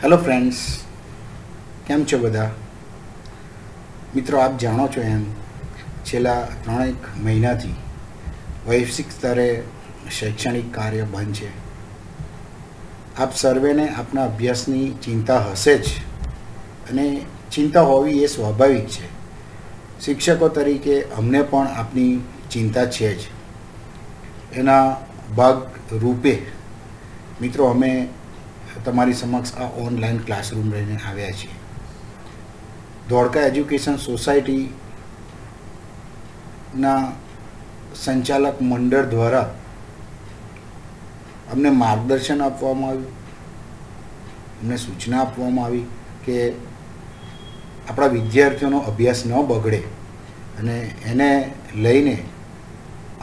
Hello friends, કેમ છો બધા મિત્રો? આપ જાણો છો એમ છેલ્લા 3 મહિનાથી વૈશ્વિક સ્તરે શૈક્ષણિક કાર્ય બંધ છે. આપ સર્વેને આપના અભ્યાસની ચિંતા હશે જ, અને ચિંતા હોવી એ સ્વાભાવિક છે. શિક્ષકો તરીકે અમને પણ આપની ચિંતા છે જ. એના ભાગ રૂપે મિત્રો અમે તમારી સમક્ષ આ ઓનલાઈન ક્લાસરૂમ લઈને આવ્યા છીએ. ધોળકા એજ્યુકેશન સોસાયટીના સંચાલક મંડળ દ્વારા અમને માર્ગદર્શન આપવામાં આવ્યું, અમને સૂચના આપવામાં આવી કે આપણા વિદ્યાર્થીઓનો અભ્યાસ ન બગડે, અને એને લઈને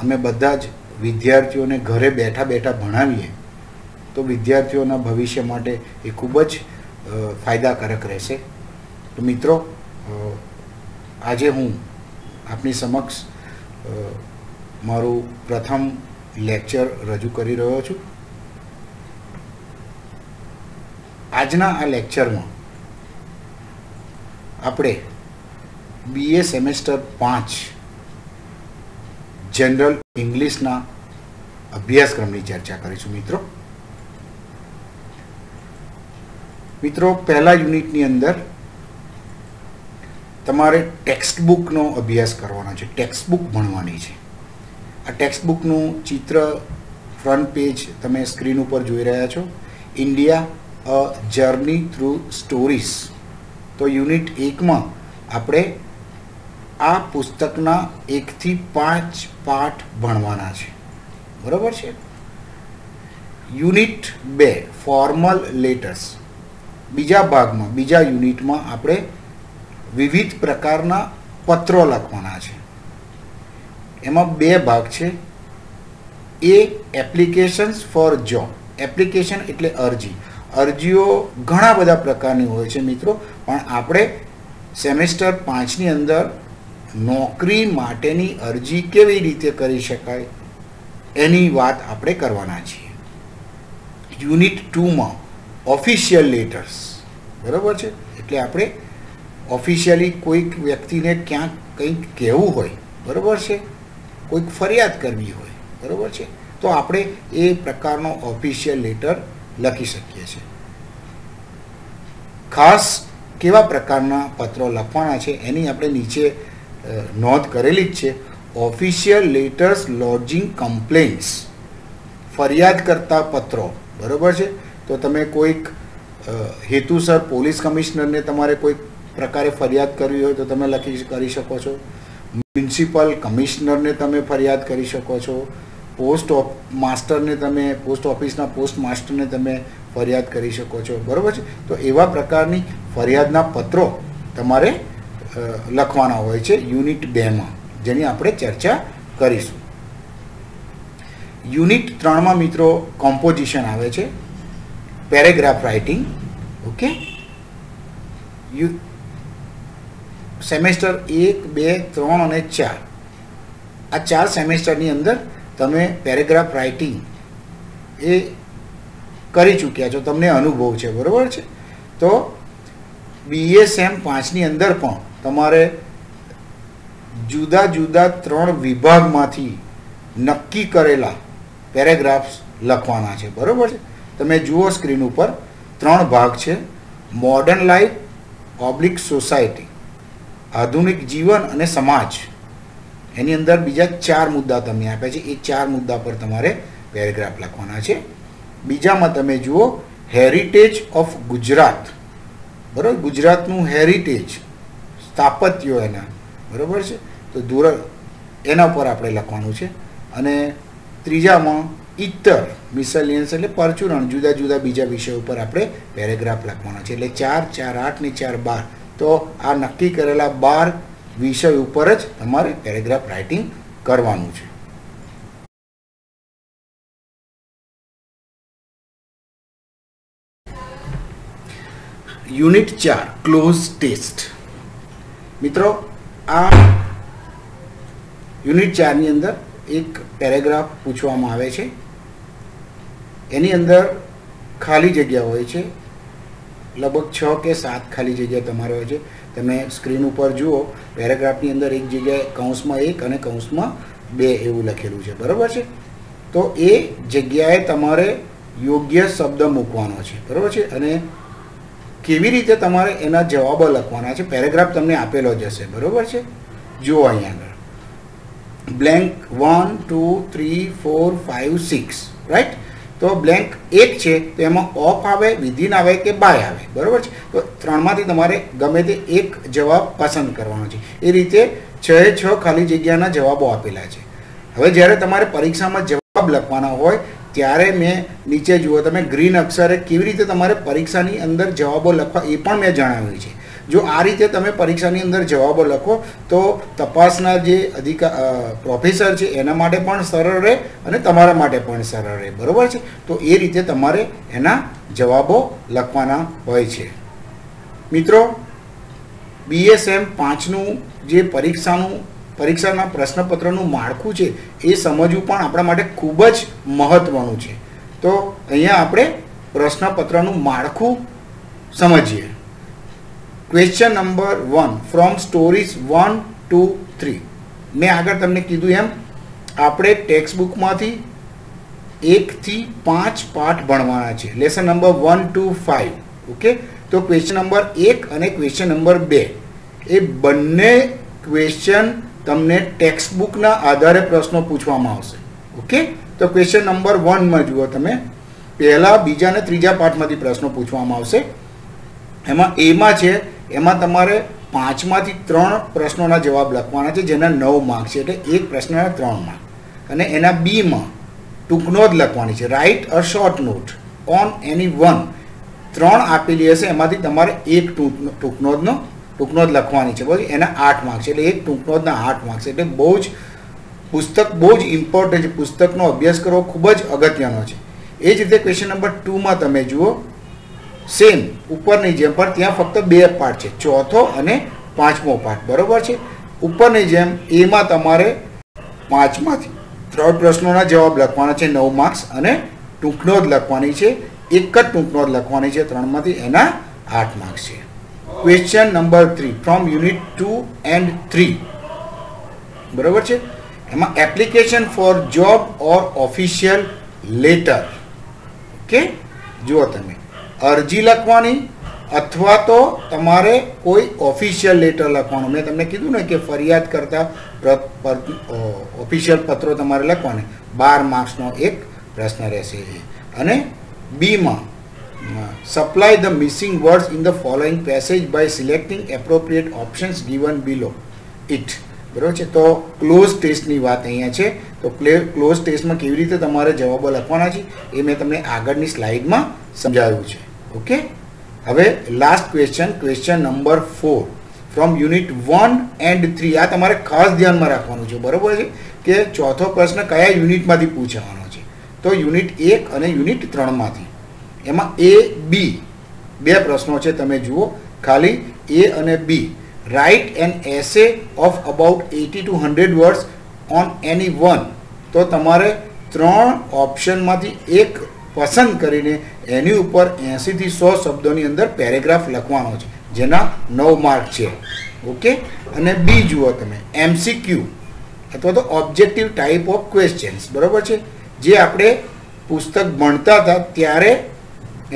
અમે બધા જ વિદ્યાર્થીઓને ઘરે બેઠા બેઠા ભણાવીએ તો વિદ્યાર્થીઓના ભવિષ્ય માટે એ ખૂબ જ ફાયદાકારક રહેશે. તો મિત્રો, આજે હું આપની સમક્ષ મારું પ્રથમ લેક્ચર રજૂ કરી રહ્યો છું. આજના આ લેક્ચરમાં આપણે BA સેમેસ્ટર 5 જનરલ ઇંગ્લિશના અભ્યાસક્રમની ચર્ચા કરીશું. મિત્રો પહેલા યુનિટની અંદર તમારે ટેક્સ્ટબુકનો અભ્યાસ કરવાનો છે, ટેક્સ્ટબુક ભણવાની છે. આ ટેક્સ્ટબુકનું ચિત્ર ફ્રન્ટ પેજ તમે સ્ક્રીન ઉપર જોઈ રહ્યા છો, India a journey through stories. તો યુનિટ 1માં આપણે આ પુસ્તકના 1 થી 5 પાઠ ભણવાના છે, બરાબર છે. યુનિટ 2 ફોર્મલ લેટર્સ, બીજા ભાગમાં, બીજા યુનિટમાં આપણે વિવિધ પ્રકારના પત્રો લખવાના છે. એમાં 2 ભાગ છે. એક, એપ્લિકેશન્સ ફોર જોબ. એપ્લિકેશન એટલે અરજી. અરજીઓ ઘણા બધા પ્રકારની હોય છે મિત્રો, પણ આપણે સેમેસ્ટર 5ની અંદર નોકરી માટેની અરજી કેવી રીતે કરી શકાય એની વાત આપણે કરવાના છીએ. યુનિટ 2માં ઓફિશિયલ લેટર્સ, બરાબર છે, એટલે આપણે ઓફિશિયલી કોઈક વ્યક્તિને ક્યાંક કંઈક કહેવું હોય, બરાબર છે, કોઈક ફરિયાદ કરવી હોય, બરાબર છે, તો આપણે એ પ્રકારનો ઓફિશિયલ લેટર લખી શકીએ છીએ. ખાસ કેવા પ્રકારના પત્રો લખવાના છે એની આપણે નીચે નોંધ કરેલી જ છે. ઓફિશિયલ લેટર્સ લોજિંગ કમ્પ્લેન્ટ્સ, ફરિયાદ કરતા પત્રો, બરાબર છે. તો તમે કોઈક હેતુસર પોલીસ કમિશનરને તમારે કોઈક પ્રકારે ફરિયાદ કરવી હોય તો તમે કરી શકો છો. મ્યુનિસિપલ કમિશનરને તમે ફરિયાદ કરી શકો છો. પોસ્ટ ઓફિસના પોસ્ટ માસ્ટરને તમે ફરિયાદ કરી શકો છો, બરાબર છે. તો એવા પ્રકારની ફરિયાદના પત્રો તમારે લખવાના હોય છે યુનિટ 2માં, જેની આપણે ચર્ચા કરીશું. યુનિટ 3માં મિત્રો કોમ્પોઝિશન આવે છે, પેરેગ્રાફ રાઇટિંગ. ઓકે, સેમેસ્ટર 1, 2, 3 અને 4 આ 4 સેમેસ્ટરની અંદર તમે પેરેગ્રાફ રાઇટિંગ એ કરી ચૂક્યા છો, તમને અનુભવ છે, બરાબર છે. તો BA SEM 5ની અંદર પણ તમારે જુદા જુદા 3 વિભાગમાંથી નક્કી કરેલા પેરેગ્રાફ્સ લખવાના છે, બરાબર છે. તમે જુઓ સ્ક્રીન ઉપર 3 ભાગ છે, મોડર્ન લાઈફ ઓબ્લિક સોસાયટી, આધુનિક જીવન અને સમાજ. એની અંદર બીજા 4 મુદ્દા તમને આપ્યા છે, એ 4 મુદ્દા પર તમારે પેરેગ્રાફ લખવાના છે. બીજામાં તમે જુઓ હેરિટેજ ઓફ ગુજરાત, બરાબર, ગુજરાતનું હેરિટેજ, સ્થાપત્યો એના, બરાબર છે, તો એના પર આપણે લખવાનું છે. અને ત્રીજામાં ઇતર મિસેલિયન્સ એટલે પરચુરણ, જુદા જુદા બીજા વિષય ઉપર આપણે પેરેગ્રાફ લખવાના છે. એટલે 4, 4, 8 ને 4, 12, તો આ નક્કી કરેલા 12 વિષય ઉપર જ તમારે પેરેગ્રાફ રાઇટિંગ કરવાનું છે. Unit 4 cloze test. મિત્રો આ યુનિટ 4ની અંદર એક પેરેગ્રાફ પૂછવામાં આવે છે, એની અંદર ખાલી જગ્યા હોય છે, लगभग 6 के 7 खाली जगह तमारे होय छे। तमे स्क्रीन पर जुओ पेरेग्राफनी अंदर एक जगह कौंस में 1 अने कौंस में 2 एवं लखेलू है, बराबर है। तो ये जगह तमारे योग्य शब्द मूकवानो छे, बराबर है। अने केवी रीते तमारे एना जवाब लखवाना छे, पेरेग्राफ तमने आपेलो जशे, बराबर है। जुओ अहीं आगळ ब्लेंक 1 2 3 4 5 6 राइट। तो ब्लेंक 1 है तो एम ऑफ आए, विधीन आए कि बाय आए, बराबर है। तो 3 मांथी तमारे गमे ते एक जवाब पसंद करवानो छे। ए रीते 6 खाली जग्याना जवाबो आपेला छे। हवे ज्यारे तमारे परीक्षामां जवाब लखवाना होय त्यारे मैं नीचे जुओ तमे ग्रीन अक्षरे केवी रीते तमारे परीक्षानी अंदर जवाबो लखवा ए पण मैं जणाव्युं छे। जो आ रीते तमे परीक्षानी अंदर जवाबो लखो तो तपासना जे प्रोफेसर छे एना माटे पण सरळ रहे अने तमारा माटे पण सरळ रहे, बरोबर छे। तो ए रीते तमारे एना जवाबो लखवाना होय छे। मित्रों बीए सेम 5 नुं जे परीक्षाना प्रश्नपत्रनुं माळखुं छे ए समजवुं पण आपणा माटे खूब ज महत्वनुं छे। तो अहींया आपणे प्रश्नपत्रनुं माळखुं समजीए। क्वेश्चन नंबर 1 फ्रॉम स्टोरीज 1 2 3 मैं आगळ तमने कीधुं एम आपणे टेक्स्ट बुकमांथी 1 થી 5 पाठ भणवाना छे, लेसन नंबर 1 to 5 ओके। तो क्वेश्चन नंबर 1 अने क्वेश्चन नंबर 2 ए बंने क्वेश्चन तमने टेक्स्ट बुक ना आधारे प्रश्नों पूछवामां आवशे, ओके। तो क्वेश्चन नंबर 1 में जुओ तमे पहला बीजा ने त्रीजा पार्ट में प्रश्नों पूछवामां आवशे। एमां ए मां छे एमां तमारे 5 मांथी 3 प्रश्नोना जवाब लखवाना छे जेना 9 मार्क छे एटले एक प्रश्नना 3 मार्क अने एना बी मां टूंकनोट लखवानी छे, write a short note on any one 3 आपेली हशे एमांथी तमारे एक टूंकनोटनो टूंकनोट लखवानी छे। बराबर एना 8 मार्क्स एटले एक टूंकनोटना 8 मार्क्स एटले बहुज पुस्तक बहुज इम्पोर्टंट छे, पुस्तकनो अभ्यास करवो खूब ज अगत्यनो छे। ए ज रीते क्वेश्चन नंबर 2 में तमे जुओ सेम उपरनी जेम पर त्यां फक्त 2 पार्ट छे, चौथो अने 5मो पार्ट, बराबर छे। उपरनी जेम ए मां तमारे 5 मांथी 3 प्रश्नोना जवाब लखवाना छे 9 मार्क्स अने टूंकनोट लखवानी छे, एक ज टूंकनोट लखवानी छे 3 मांथी एना 8 मार्क्स छे। Question number 3 from unit 2 and 3 बराबर छे। एमा एप्लिकेशन फॉर जॉब और ऑफिशियल लेटर ओके। जुओ तमे अरजी लखवानी अथवा तो तमारे कोई ऑफिशियल लेटर लखवानो। मैं तमने कीधुं ने कि फरियाद करता ऑफिशियल पत्रो तमारे लखवाने 12 मार्क्स नो एक प्रश्न रहेशे। अने बी मां supply the missing words in the following passage by selecting appropriate options given below it, बराबर है। तो क्लोज टेस्ट नी बात अहींया छे। तो क्लोज टेस्ट में केवी रीते तमारे जवाबो लखवाना छे ए मैं तमने आगळनी स्लाइड में समजाव्युं छे, ओके। हवे last question, question number 4 from unit 1 and 3 आ तमारे खास ध्यान में राखवानुं छे, बराबर है, कि चौथो प्रश्न कया यूनिट मांथी पूछावानो छे। तो यूनिट 1 अने यूनिट 3 मांथी एमां ए बी 2 प्रश्नों छे। तमे जुओ खाली ए अने B write an essay of about 80 to 100 words on any one तो तमारे 3 ऑप्शनमांथी एक पसंद करीने एनी उपर 80 થી 100 शब्दोनी अंदर पेरेग्राफ लखवानो छे जेना 9 मार्क छे, ओके। अने बी जुओ तमे एमसीक्यू अथवा तो ऑब्जेक्टिव टाइप ऑफ क्वेश्चन्स, बराबर छे, जे आपणे पुस्तक भणता हता त्यारे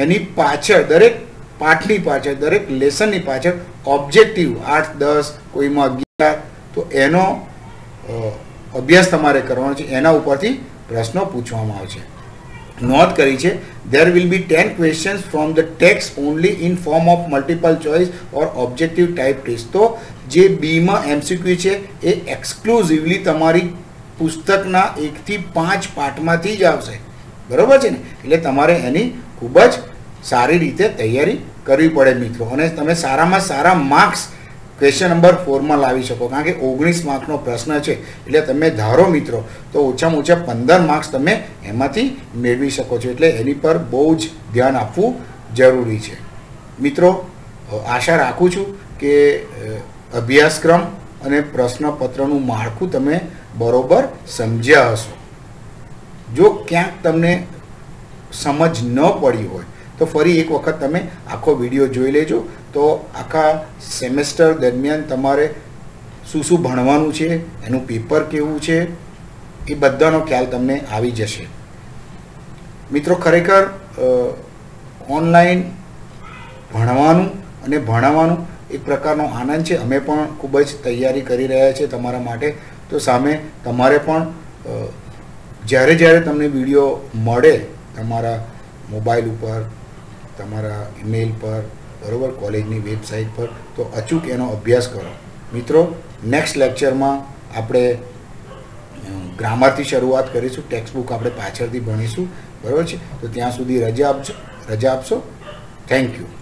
एनी पाछळ दरेक पाठनी पाछळ दरेक लेसननी पाछळ ऑब्जेक्टिव 8 10 कोईमां 11 तो एनो अभ्यास तमारे करवानो छे, एना उपरथी प्रश्नो पूछवामां आवशे। नोट करी छे there will be 10 questions from the text only in form of multiple choice और ऑब्जेक्टिव टाइप टेस्ट। तो जे बी में एमसीक्यू छे ए एक्सक्लूसिवली तमारी पुस्तकना 1 થી 5 पाठमांथी ज आवशे, बराबर है ने। एटले तमारे एनी खूब ज सारी रीते तैयारी करवी पड़े मित्रों, अने तमे सारामां सारा मार्क्स क्वेश्चन नंबर 4 में लावी शको, कारण के 19 मार्कनो प्रश्न है। एटले तमे धारो मित्रों तो ओछामां ओछा 15 मार्क्स तमे एमांथी मेळवी शको छो, एटले एनी पर बहु ज ध्यान आपवुं जरूरी है मित्रों। आशा राखुं छुं के अभ्यासक्रम अने प्रश्नपत्रनुं माળખું तमे बरोबर समज्या हशो। जो क्या तमने समझ न पड़ी हो तो फरी एक वक्त तमे आखो विडियो जोई लेजो। तो आखा सेमेस्टर दरमियान तमारे शू शू भणवानुं छे, एनुं पेपर केवुं छे, ए बधानो ख्याल तमने आवी जशे। मित्रों, खरेखर ऑनलाइन भणवानुं अने भणावानुं एक प्रकारनो आनंद छे। अमे पण खूब ज तैयारी करी रह्या छे तमारा माटे। तो सामे तमारे पण જ્યારે જ્યારે તમને વિડિયો મળે તમારા મોબાઈલ ઉપર, તમારા ઈમેલ પર, બરોબર, કોલેજની વેબસાઇટ પર, તો અચૂક એનો અભ્યાસ કરો। મિત્રો, નેક્સ્ટ લેક્ચરમાં આપણે ગ્રામરથી શરૂઆત કરીશું, ટેક્સ્ટબુક આપણે પાછળથી ભણીશું, બરોબર છે? તો ત્યાં સુધી રજા આપશો। Thank you.